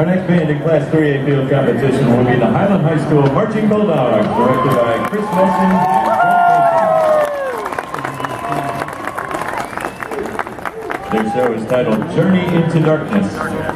Our next band in Class 3A field competition will be the Highland High School Marching Bulldogs, directed by Chris Mason. Their show is titled Journey into Darkness.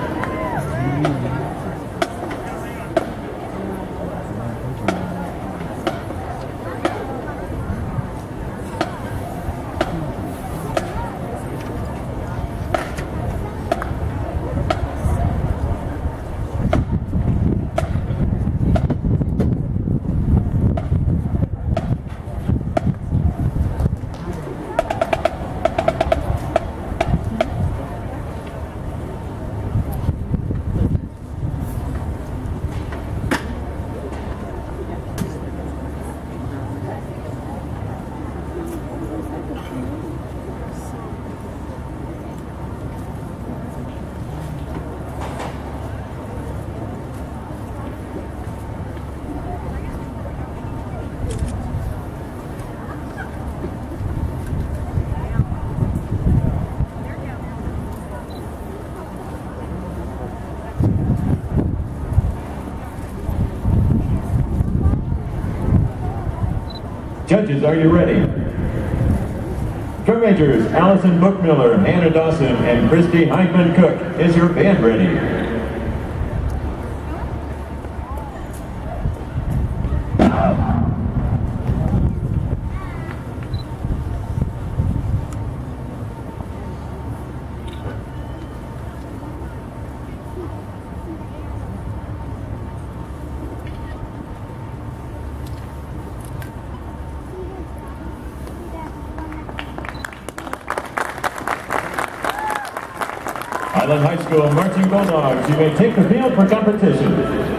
Judges, are you ready? Drum majors Allison Bookmiller, Hannah Dawson, and Christy Heidman-Cook. Is your band ready? Highland High School Marching Bulldogs, you may take the field for competition.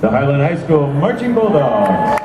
The Highland High School Marching Bulldogs.